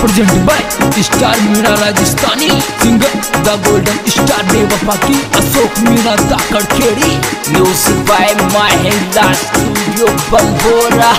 Present by star Meena Rajasthani, singer the golden star मेवा पाकी, Ashok Meena थाकड़ Khedi, music by Mahendra studio Bambora.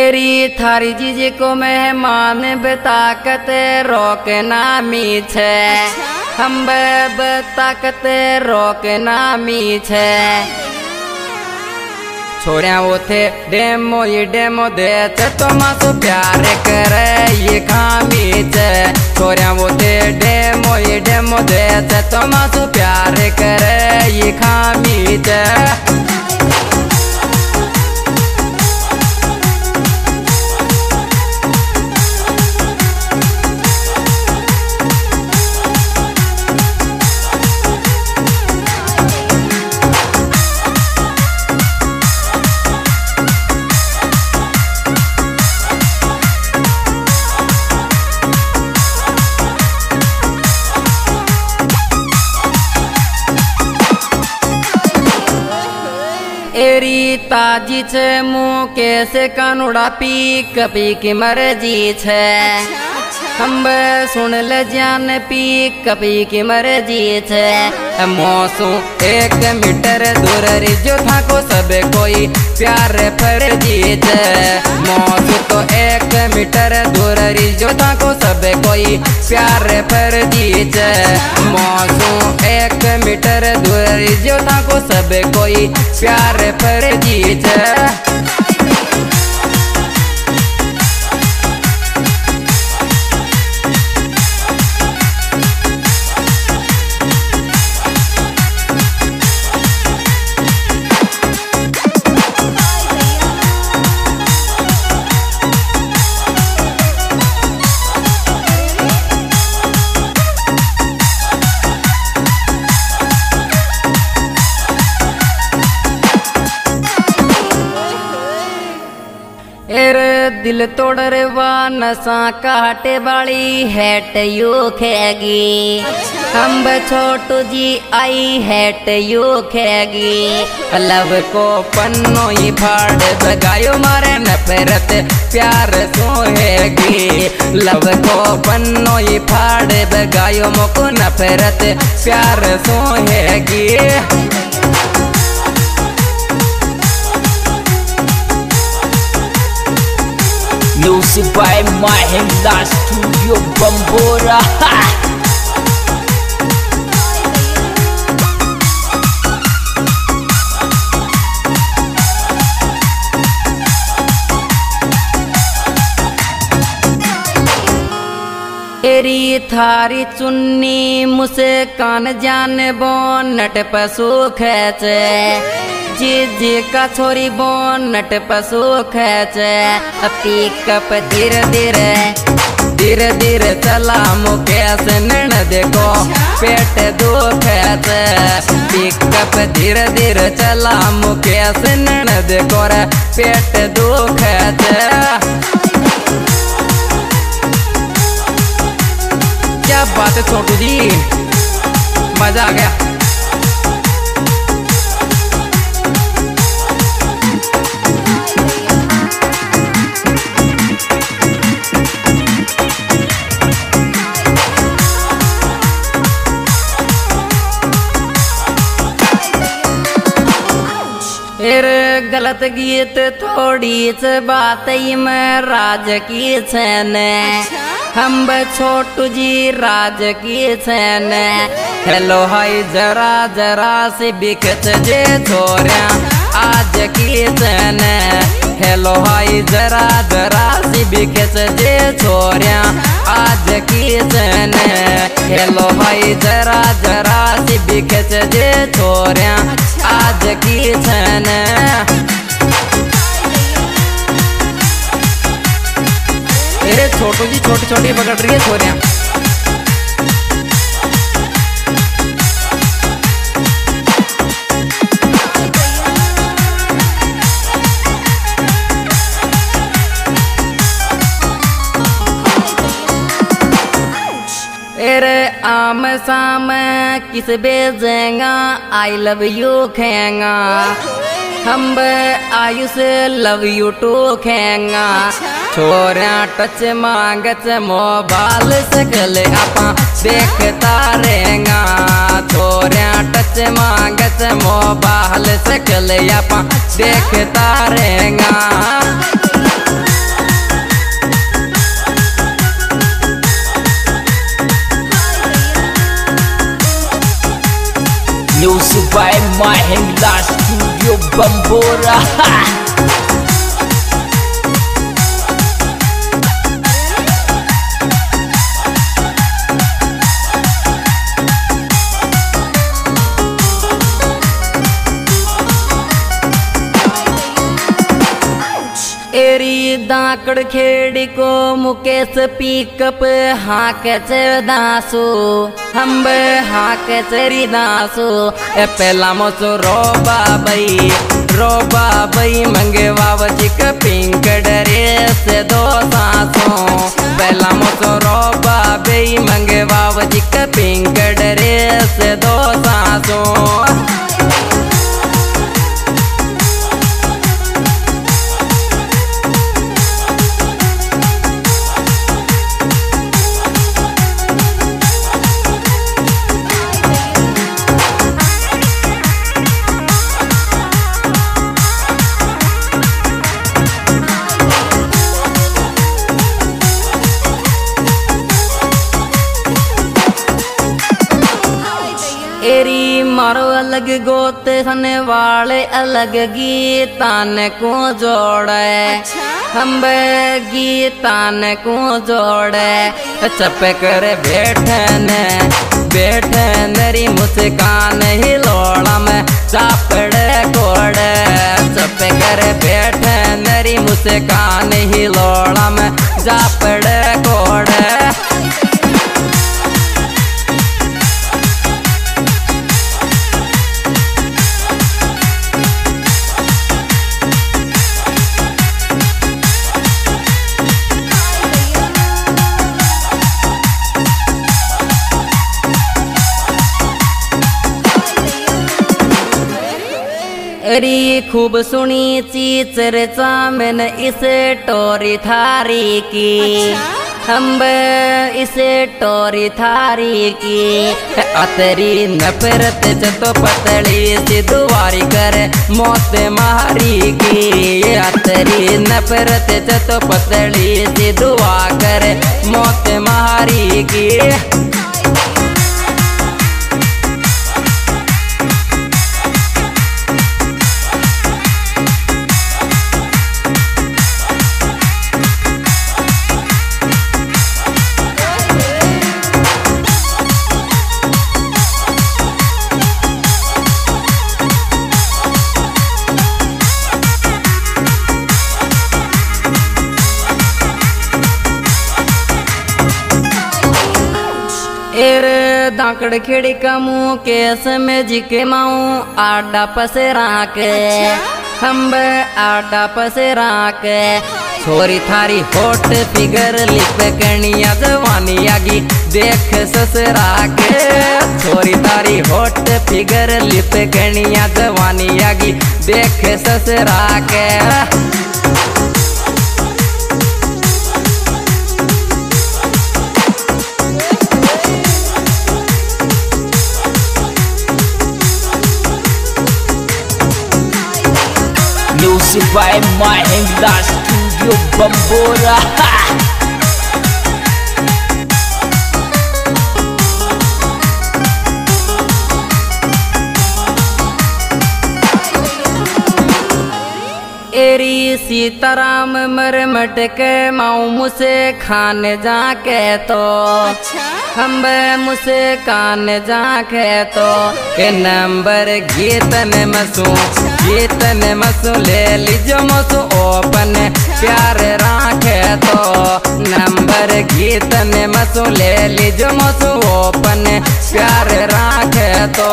एरी थारी जीजे को मेहमान बताकत रोकना मी छे, हम बताकत रोकना मी छे। छोड़िया वो थे डेमो ये डेमो दे तो प्यार करे ये खामी छे, छोड़िया वो थे डेमो ये डेमो दे तो प्यार करे ये खामी छे। ताजी छे मुकेश कानुड़ा पी की मर्जी छे, हम सुन ले जान पी की मर्जी छे। मौसू एक मीटर दूर रिजो था को सब कोई प्यार फर्जी छे, मौसू तो एक मीटर दूर रिजो था को सब कोई प्यार फर्जी छे, मौसू एक मीटर दूर रिजो था को सब कोई प्यार फर्जी छे। दिल तोड़ रे वा नशा काटे वाली हैट यू खेगी, हम Chhotu ji I hate you खेगी। लव को पन्नो ही फाड़ बगायो मारे नफरत प्यार सोहेगी, लव को पन्नो ही फाड़ बगायो मोको नफरत प्यार सोहेगी। Music by Mahendra studio Bambora. एरी थारी चुन्नी मुसे कान जान बोनट पशु खेचे, जीजी का छोरी बोनट पशु खेचे। पिकअप धीरे धीरे धीरे धीरे चला मुकेश ननद को पेट दुखे छे, पिकअप धीरे धीरे चला मुकेश ननद को पेट दुखे छे। क्या बात है छोटू जी, मजा आ गया। गलत गीत थोड़ी से बात ही में राज की छने, हम छोटू जी राज की छने। हेलो हाय जरा जरा से बिकत जे छोरिया आज की छने, हेलो हाय जरा जरा से बिकत जे छोरिया आज की छने। हेलो हाय जरा जरा से बिकत जे छोरिया आज की छने। मेरे छोटू जी छोटी छोटी पकड़ रही है छोरियां। आम साम किस बेजेंगा आई लव यू खेंगा हम आयुष लव यू टू खेंगा छोरा टच मांगत मोबाइल सकल आपा देखता रहेंगा छोरा टच मांगत मोबाइल सकल आपा देखता रहेंगा music by Mahindra studio Bambora. एरी दाकड़ खेड़ी को मुकेश पिकअप हाक दासू हम हाक चरी दासू ए पहला मोसो रो बाबई मंगवाव चिक पिंक ड्रेस दो सासो पहला मोसो रो बाबई मंगवाव चिक पिंक ड्रेस दो सासो मारो अलग गोत सन वाले अलग गीतान को जोड़े हम गीतान को जोड़े चप्पे करे बैठन री मुस्कान ही लोड़ा में चापड़े कोड़े चप्पे करे बैठन री मुस्कान ही लोड़ा में चापड़े कोड़े अरे खूब सुनी चीचर चामन इस टोरी थारी की हम इस टोरी थारी की अतरी नफरत चतो पतली सी दुआरी करे मौत मारी की अतरी नफरत चतो पतली सी दुआ करे मौत मारी की दाकड़ खेड़ी का मुकेश में जिके माऊ आडा पसेरा के हम आडा पसेरा के छोरी थारी होट फिगर लिपकनिया जवानी आगी देख ससरा के छोरी थारी होट फिगर लिपकनिया जवानी आगी देख ससरा के बाय महिंद्रा स्टूडियो बम्बोरा। एरी सीताराम मरमट के माऊ मुसे खान जाके तो हम मुसे कान जाके तो के नंबर गीतन मसू ले लीजो मसू ओपन प्यार राखे तो नंबर गीतन मसू ले लीजो मसू ओपन प्यार राखे तो।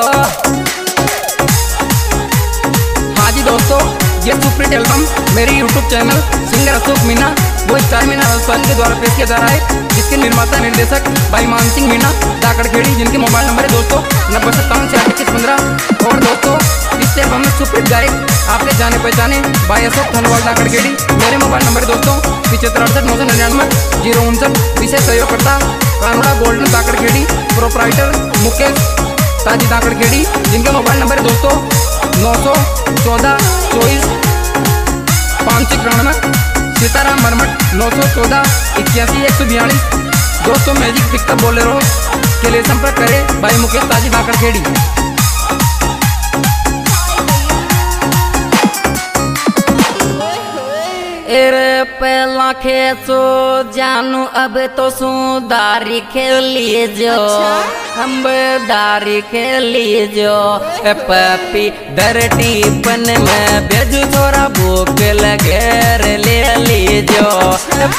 हाँ जी दोस्तों, ये सुपरहिट एल्बम मेरे YouTube channel singer Ashok Meena वो स्टार मीना संस्थान के द्वारा पेश किया जा रहा है, जिसके निर्माता निर्देशक भाई मानसिंह मीणा काकड़खेड़ी, जिनके मोबाइल नंबर है दोस्तों 9757 और दोस्तों इससे हमने सुप्रसिद्ध गायक आपके जाने पहचाने भाई अशोक थनवाल काकड़खेड़ी। मेरे मोबाइल नंबर दोस्तों 7568 999 059। विशेष सहयोगकर्ता कानूड़ा गोल्डन काकड़खेड़ी, प्रोपराइटर मुकेश काकड़खेड़ी, जिनका मोबाइल नंबर है दोस्तों 914 24 593। सीताराम मरमट 914 81 142। दोस्तों मैजिक पिकअप बोलेरो के लिए संपर्क करें भाई मुकेश काकड़खेड़ी। एरे पहला खेचो जानू अब तो सू दारी खेली जो हम दारी खेली जो पपी डरटी पन में भेजू थोड़ा भूख लगेर ले लीजो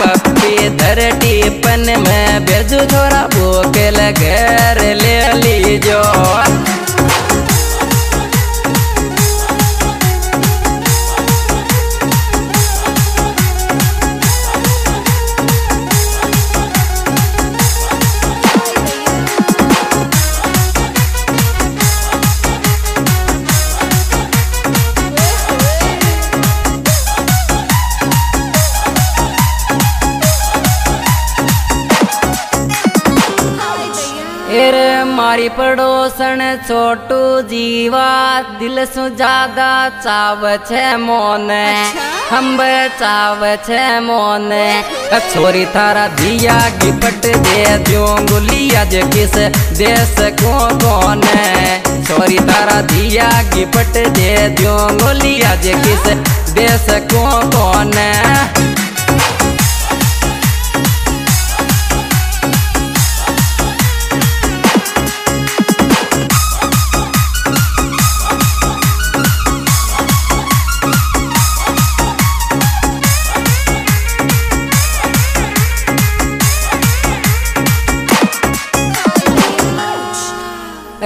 पपी डरटी पन में भेजू थोड़ा भूख लगेर ले लीजो। मारी पड़ोसन छोटू जीवा दिल सु ज्यादा चाव छे मोने हम चाव छे मोने छोरी थारा दिया गिफ्ट दे दो गुलिया जे किस दे सको कोने छोरी थारा दिया गिफ्ट दे दो गुलिया जे किस दे सको कोने।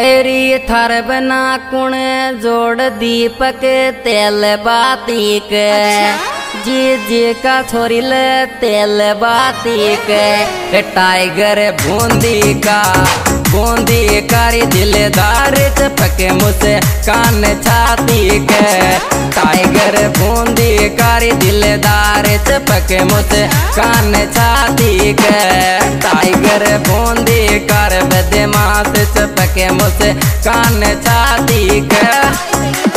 एरी थार बना कुण जोड़ दीपक तेल बातीक जी जी का छोरी ले तेल बातीक टाइगर बूंदी का दिलदार चपके मुझे कान छाती के टाइगर बूंदी का दिलदार चपके मुझे कान छाती के टाइगर बूंदी कर बदमाश चपके मुझे कान छाती के।